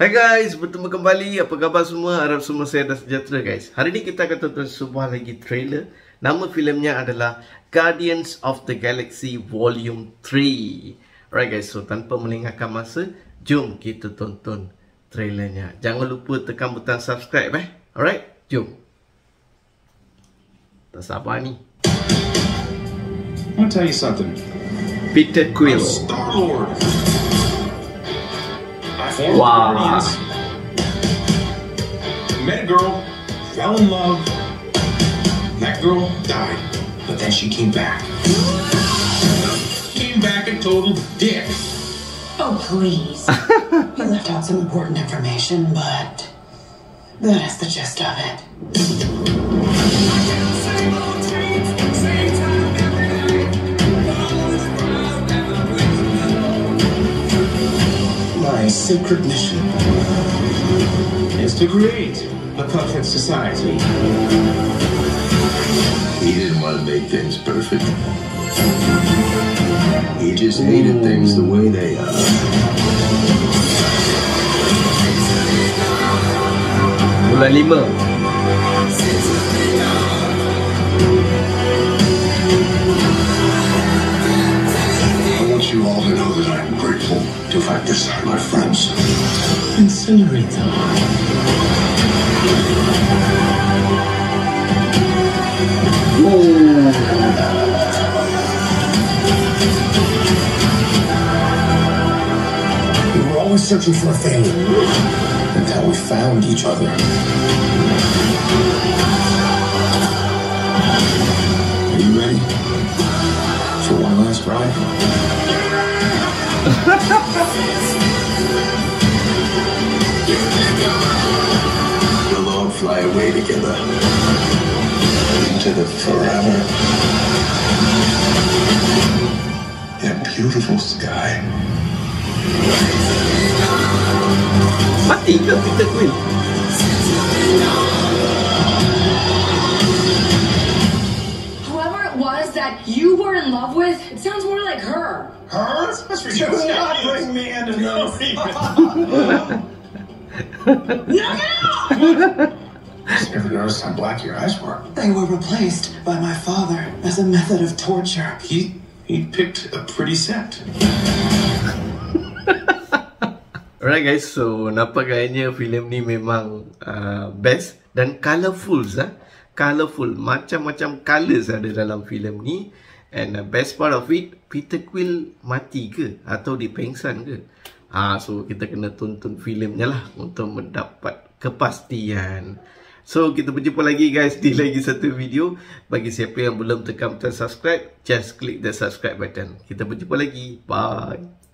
Hai guys, bertemu kembali. Apa khabar semua? Harap semua sihat dan sejahtera guys. Hari ni kita akan tonton sebuah lagi trailer. Nama filemnya adalah Guardians of the Galaxy Volume 3. Alright guys, so tanpa melengahkan masa, jom kita tonton trailernya. Jangan lupa tekan butang subscribe Alright, jom. Tak sabar ni. I'll tell you something. Peter Quill. Star Lord. Wow. Met a girl, fell in love. That girl died, but then she came back. Came back a total dick. Oh, please. You left out some important information, but that is the gist of it. My sacred mission is to create a perfect society. He didn't want to make things perfect. He just hated things the way they are. Bulan lima. I want you all to know that I'm grateful to fight this side, my friends. Incinerate them. Whoa. We were always searching for a family, and now we found each other. Are you ready for one last ride? We'll all fly away together. To the forever and beautiful sky. Mati ke Peter Quill? Whoever it was that you were in love with, it sounds more like her. Her? Do not bring me into no secret. You never noticed how black your eyes were. They were replaced by my father as a method of torture. He picked a pretty set. Alright guys, so nampak gayanya filem ni memang best dan colourful Colourful, macam-macam colours ada dalam filem ni. And the best part of it, Peter Quill mati ke atau dipengsan ke? So kita kena tonton filemnya lah untuk mendapat kepastian. So, kita berjumpa lagi guys di lagi satu video. Bagi siapa yang belum tekan butang subscribe, just click the subscribe button. Kita berjumpa lagi. Bye.